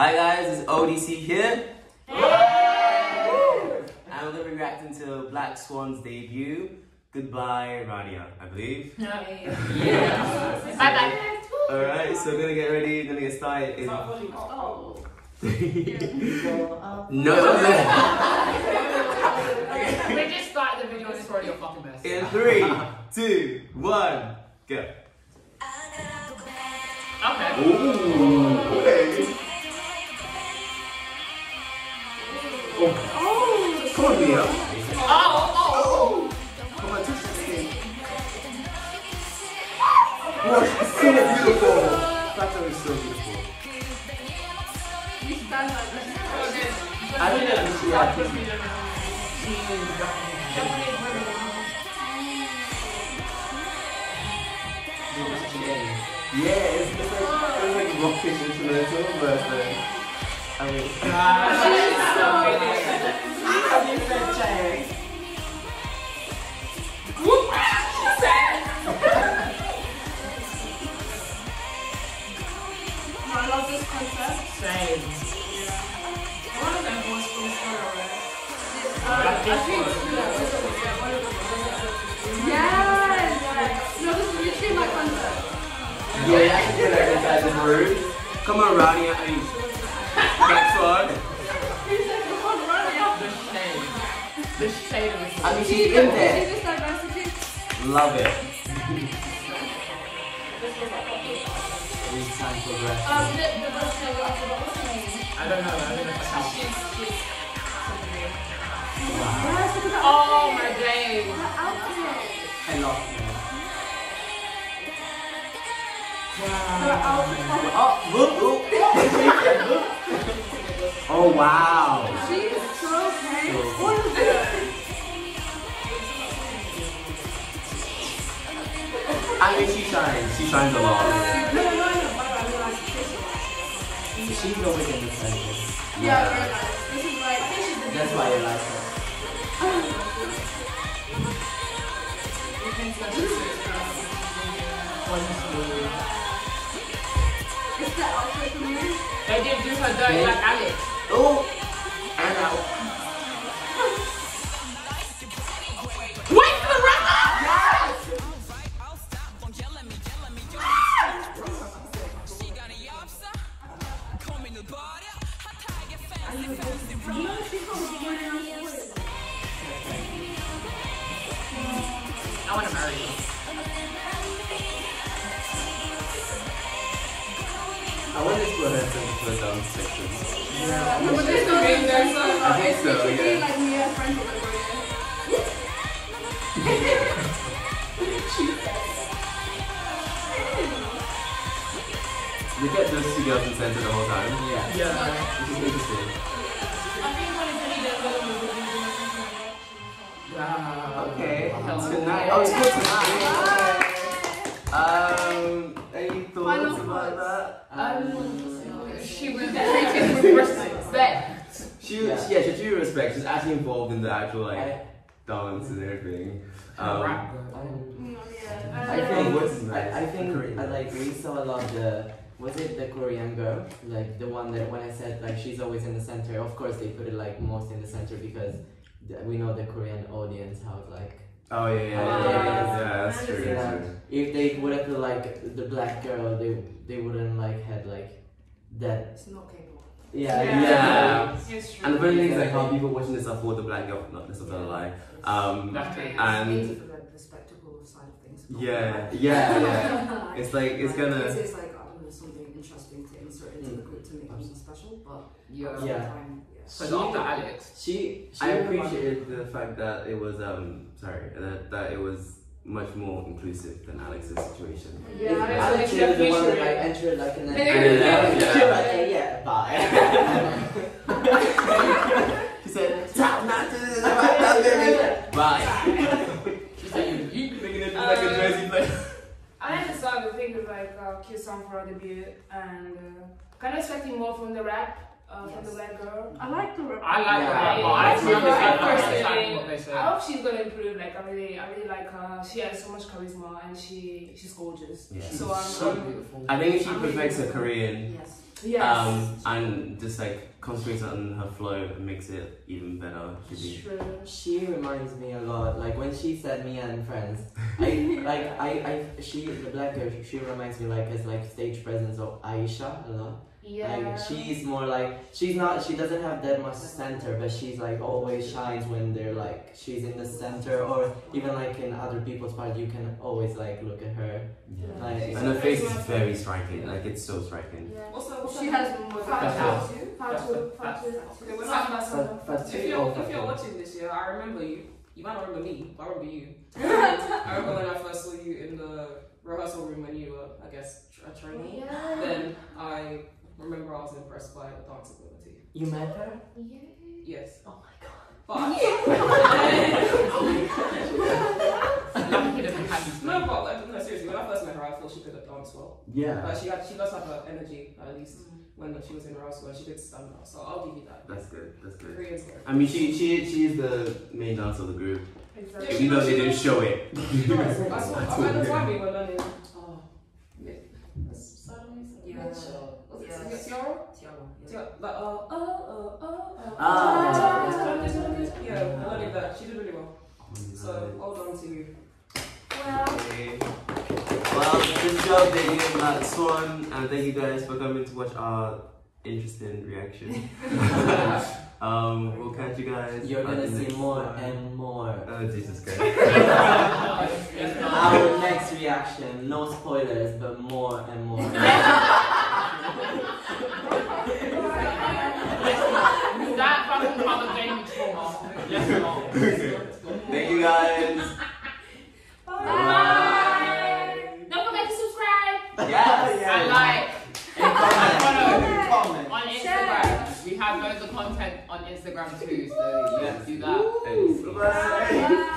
Hi guys, it's ODC here. Yay! And we're going to be reacting to Black Swan's debut, Goodbye Rania, I believe. Yeah. Bye bye. Alright, so we're going to get ready, we're going to get started. Oh. No. We just started the video, it's already a fucking mess. In 3, 2, 1, go. Okay. Ooh, okay. Oh, come on, Mia. Oh. Come on, touch the skin. Wow, she's so beautiful. Fatou is so beautiful. I don't know if she actually. Yeah, it's like rocking instrumental, but I mean. Come on, Rania, please. Black Swan. Come on, Rania. The shade. The shade of the she's in there. She's just diversity. Love it. Time for the rest. I don't know. I don't know. Wow. Oh my days. I love it. Wow. Oh wow. She's so handsome. What is this? I mean, she shines. She shines a lot. She's always in the center. Yeah, this is like. That's why you like her. It's the outfit for me. They did do her dirty like Alex. Oh! And out. Wait for the rapper! Yes! I want to marry you. I want to explore her for the dance section. Yeah. No, but there's no game there, so I think so, yeah. Be like me and friends with her. You get those two girls in center the whole time? Yeah. Yeah. Which is interesting. I think one is really good. Wow. Okay. Tonight. Oh, it's good tonight. Any thoughts about that? She was treated with respect. She treated with respect. She's actually involved in the actual dance and everything. I think I like we saw a lot of the. Was it the Korean girl? Like the one that when I said like she's always in the center. Of course they put it like most in the center because we know the Korean audience how it like. Oh yeah, that's true. If they would have like the black girl, they wouldn't like had like that. It's not capable. Yeah. It's true. And the funny thing is like how people watching this are for the black girl, not necessarily like. And the spectacle side of things. Yeah. It's like it's gonna. It's like I don't know something interesting to insert into the group to make them special, but yeah. So after Alex, I appreciated the fact that it was that it was much more inclusive than Alex's situation. Yeah, Alex was the one that like entered like in the bye. She said, "Stop not to this about that baby." Bye. She said, "You making it like a Jersey player." I understand the thing with like Kiss Song for our debut and kind of expecting more from the rap. From the black girl. I like the rap. I hope she's gonna improve. Like I really like her. She has so much charisma and she's gorgeous. Yeah. So I'm so beautiful. I think if she perfects her Korean, Yes. And just like concentrating on her flow makes it even better. True. She reminds me a lot. Like when she said me and friends, the black girl, she reminds me like as like stage presence of Aisha a lot. Yeah. Like she's more like she doesn't have that much center, but she's like always shines when they're like she's in the center, or even like in other people's part you can always like look at her. Yeah. Like, and her face is very striking, like it's so striking. Yeah. Also she has Fatou. If you're watching this year, I remember you. You might not remember me, but I remember you. I remember when I first saw you in the rehearsal room when you were, I guess, a trainee. Yeah. Then I remember I was impressed by the dance ability. You met her? Yeah. Yes. Oh my god. But yeah. No, seriously, when I first met her, I thought she could have danced well. Yeah. But she does have her energy, at least when she was in rehearsal, she did stand out. So I'll give you that. That's good. That's good. 3 years ago. I mean, she is the main dancer of the group. Exactly. Even though they didn't show it. I mean, we're learning. Oh. Yeah. I did that. She did really well. So, well done to you. Well, good job, thank you, Matt Swan, and thank you guys for coming to watch our interesting reaction. We'll catch you guys. You're gonna see more and more. Oh, Jesus Christ. Our next reaction, no spoilers, but more and more. That fucking mother game is full. Thank you guys. Bye. Bye. Don't forget to subscribe. Yes. Yeah. And like. And comment. On Instagram. We have loads of content on Instagram too, so you can do that. Bye.